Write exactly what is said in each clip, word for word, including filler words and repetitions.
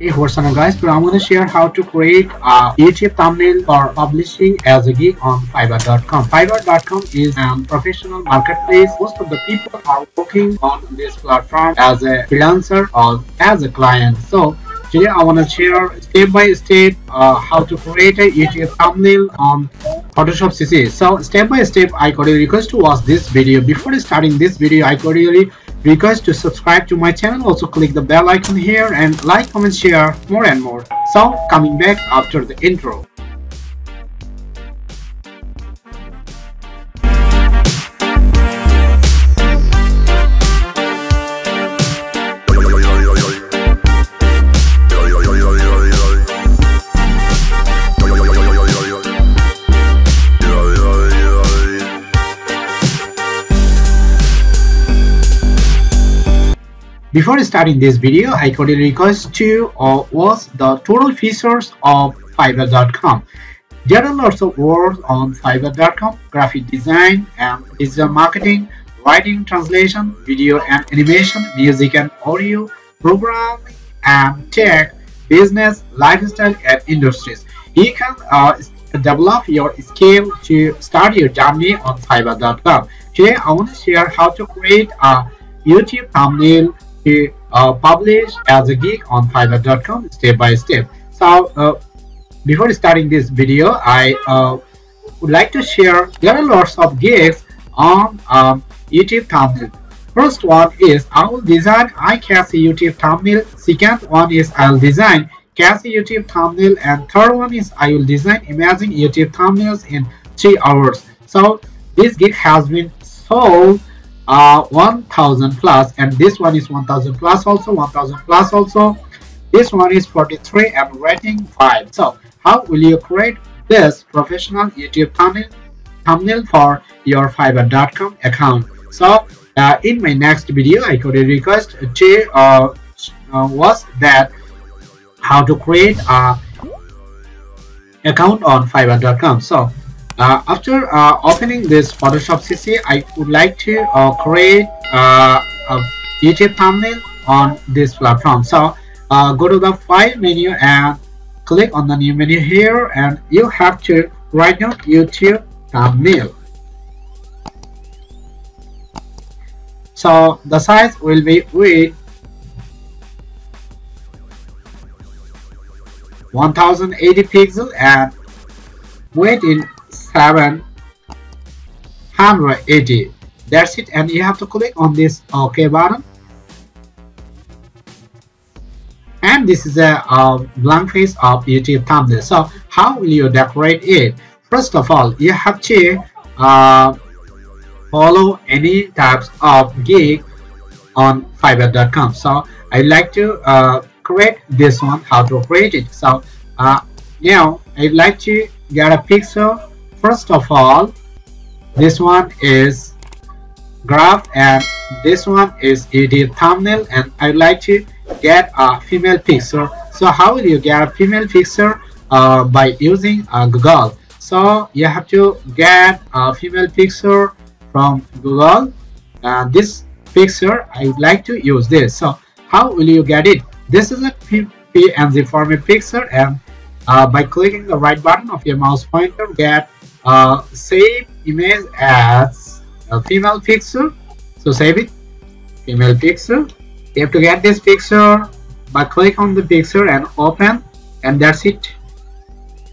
Hey, what's up guys? Today I'm going to share how to create a YouTube thumbnail for publishing as a gig on Fiverr dot com. Fiverr dot com is a professional marketplace. Most of the people are working on this platform as a freelancer or as a client. So today I want to share step by step uh, how to create a YouTube thumbnail on Photoshop C C. So step by step, I cordially request to watch this video. Before starting this video, I cordially request to subscribe to my channel. Also click the bell icon here and like, comment, share more and more. So coming back after the intro. Before starting this video, I cordially request to uh, watch the total features of Fiverr dot com. There are lots of words on Fiverr dot com: graphic design and digital marketing, writing, translation, video and animation, music and audio, programming and tech, business, lifestyle and industries. You can uh, develop your skill to start your journey on Fiverr dot com. Today, I want to share how to create a YouTube thumbnail to uh, publish as a gig on Fiverr dot com step by step. So uh, before starting this video, I uh, would like to share there are lots of gigs on um, YouTube thumbnail. First one is I will design I catchy YouTube thumbnail. Second one is I will design catchy YouTube thumbnail, and third one is I will design amazing YouTube thumbnails in three hours. So this gig has been sold uh one thousand plus, and this one is one thousand plus, also one thousand plus, also this one is forty-three and rating five. So how will you create this professional YouTube thumbnail thumbnail for your Fiverr dot com account? So uh, in my next video, I could request to uh, uh was that how to create a account on Fiverr dot com. So Uh, after uh, opening this Photoshop C C, I would like to uh, create uh, a YouTube thumbnail on this platform. So uh, go to the File menu and click on the new menu here, and you have to write down YouTube thumbnail. So the size will be with one thousand eighty pixels and weight in seven hundred eighty. That's it, and you have to click on this OK button. And this is a uh, blank face of YouTube thumbnail. So how will you decorate it? First of all, you have to uh, follow any types of gig on Fiverr dot com. So I like to uh, create this one. How to create it? So uh, now I'd like to get a picture. First of all, this one is graph and this one is YouTube thumbnail, and I'd like to get a female picture. So how will you get a female picture? Uh, by using uh, Google. So you have to get a female picture from Google. Uh, this picture, I'd like to use this. So how will you get it? This is a P N G format picture, and uh, by clicking the right button of your mouse pointer, get Uh, save image as a female picture. So save it, female picture. You have to get this picture by click on the picture and open, and that's it.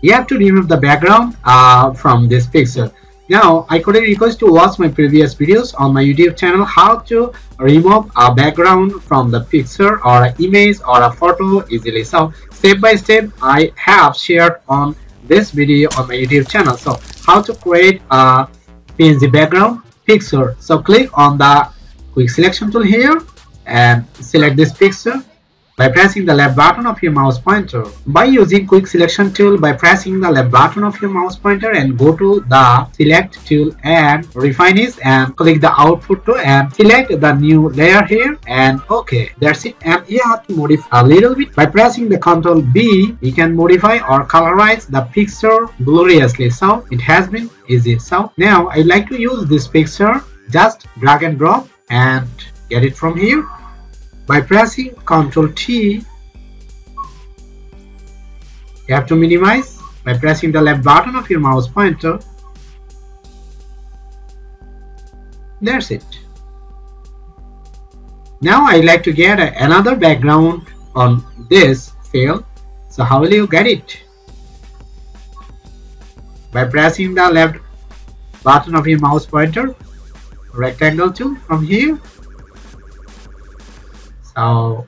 You have to remove the background uh, from this picture. Now I could request to watch my previous videos on my YouTube channel, how to remove a background from the picture or an image or a photo easily. So step by step I have shared on this video on my YouTube channel. So how to create a P N G background picture. So click on the quick selection tool here and select this picture by pressing the left button of your mouse pointer. By using quick selection tool by pressing the left button of your mouse pointer, and go to the select tool and refine it, and click the output tool and select the new layer here, and okay, that's it. And you have to modify a little bit by pressing the Control B. You can modify or colorize the picture gloriously. So it has been easy. So now I like to use this picture. Just drag and drop and get it from here by pressing Control T You have to minimize by pressing the left button of your mouse pointer. That's it. Now I like to get another background on this fill. So how will you get it? By pressing the left button of your mouse pointer, rectangle tool from here. So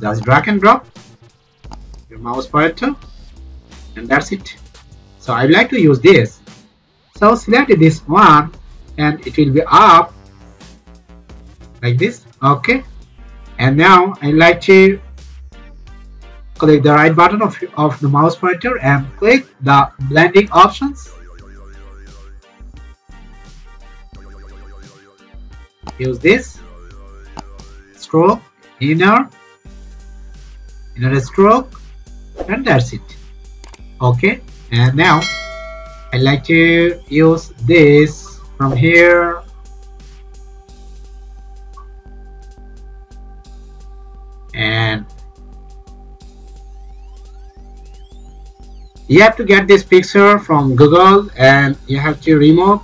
just drag and drop your mouse pointer, and that's it. So I like to use this. So select this one and it will be up like this. Okay. And now I like to click the right button of, of the mouse pointer and click the blending options. Use this stroke, inner, inner stroke, and that's it. Okay. And now I like to use this from here. And you have to get this picture from Google, and you have to remove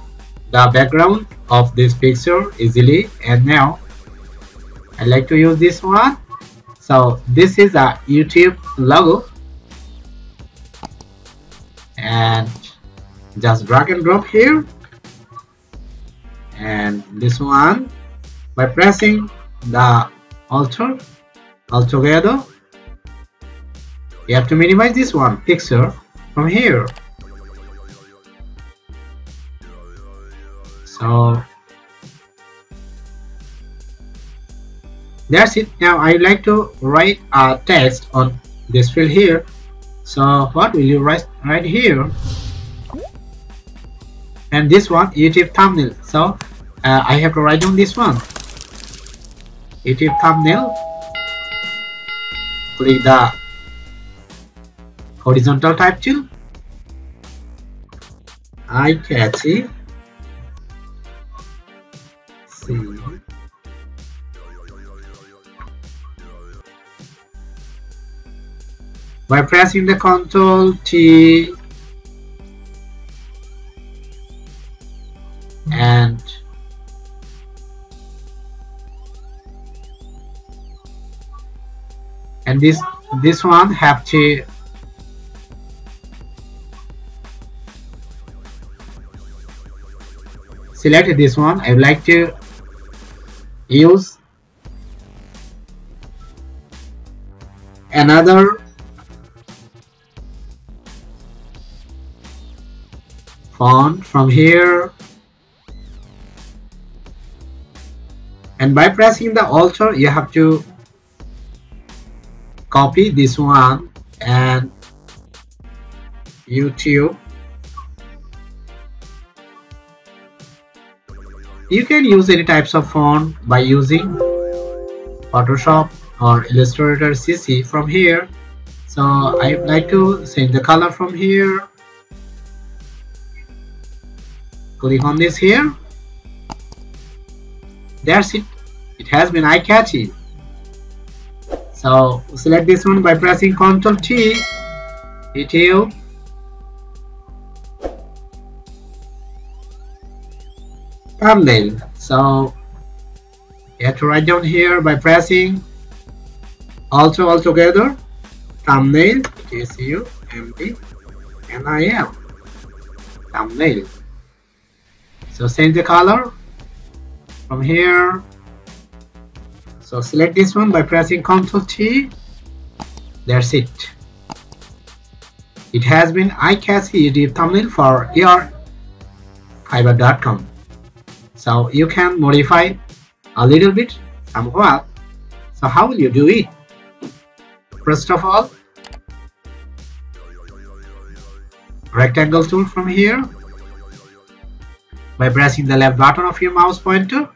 the background of this picture easily. And now I like to use this one. So this is a YouTube logo, and just drag and drop here, and this one by pressing the alter altogether. You have to minimize this one picture from here. So that's it. Now I like to write a text on this field here. So what will you write right here? And this one, YouTube thumbnail. So uh, I have to write down this one, YouTube thumbnail. Click the horizontal type tool, eye catchy, see, by pressing the Ctrl T and and this this one have to select this one. I would like to use another font from here, and by pressing the Alt you have to copy this one and YouTube. You can use any types of font by using Photoshop or Illustrator C C from here. So I would like to change the color from here. Click on this here. That's it. It has been eye-catchy. So select this one by pressing Ctrl T, YouTube, thumbnail. So you have to write down here by pressing also all together, thumbnail, T C U M D N I L, thumbnail. So change the color from here. So select this one by pressing Ctrl T. That's it. It has been eye-catchy YouTube thumbnail for your Fiverr dot com. So you can modify a little bit somewhat. So how will you do it? First of all, rectangle tool from here. By pressing the left button of your mouse pointer,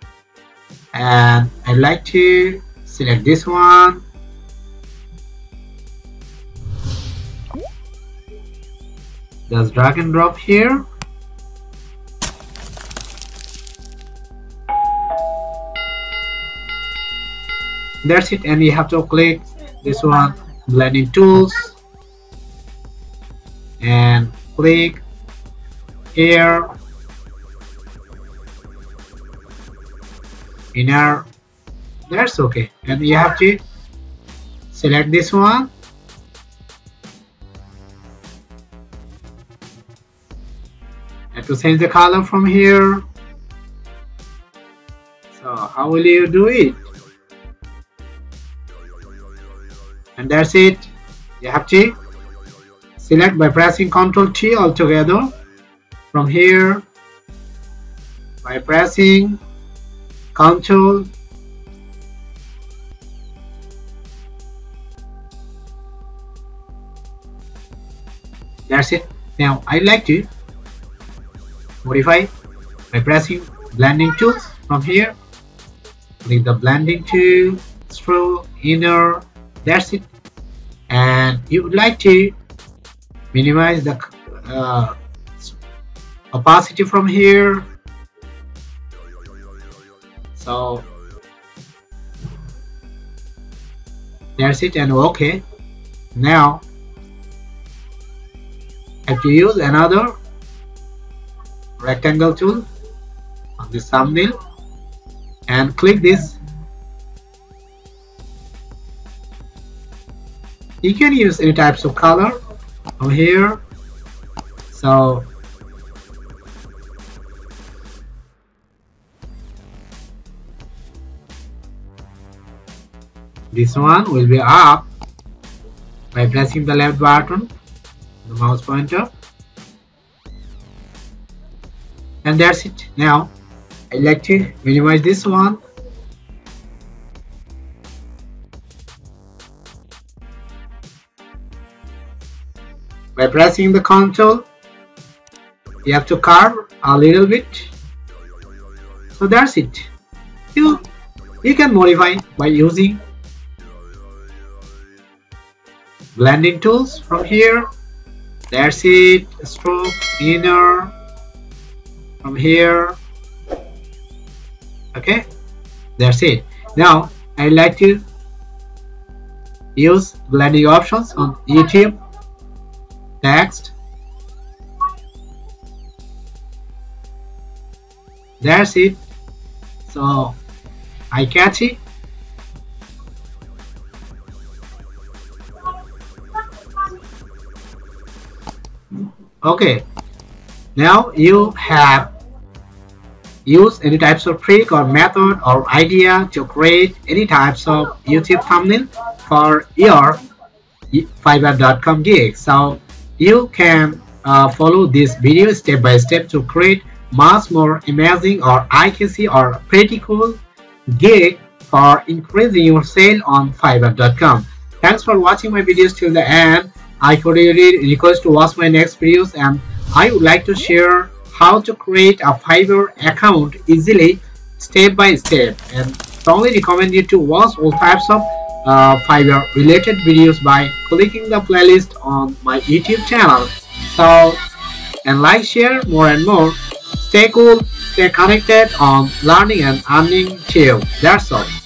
and I'd like to select this one, just drag and drop here, that's it. And you have to click this one, blending tools, and click here, inner, that's okay. And you have to select this one, and to change the color from here. So how will you do it? And that's it. You have to select by pressing Control T altogether from here, by pressing Control . That's it. Now I like to modify by pressing blending tools from here, click the blending tool, scroll, inner, that's it. And you would like to minimize the uh, opacity from here. So that's it, and okay. Now I have to use another rectangle tool on this thumbnail and click this. You can use any types of color from here. So this one will be up by pressing the left button, the mouse pointer, and that's it. Now I like to minimize this one. By pressing the Ctrl, you have to curve a little bit. So that's it. You, you can modify by using blending tools from here. That's it. Stroke, inner, from here. Okay, that's it. Now I like to use blending options on YouTube text. That's it. So I catch it. Okay, now you have use any types of trick or method or idea to create any types of YouTube thumbnail for your Fiverr dot com gig. So you can uh, follow this video step by step to create much more amazing or eye-catching or pretty cool gig for increasing your sale on Fiverr dot com. Thanks for watching my videos till the end. I could really request to watch my next videos, and I would like to share how to create a Fiverr account easily, step by step, and strongly recommend you to watch all types of uh, Fiverr related videos by clicking the playlist on my YouTube channel. So, and like, share more and more. Stay cool, stay connected on learning and earning too. That's all.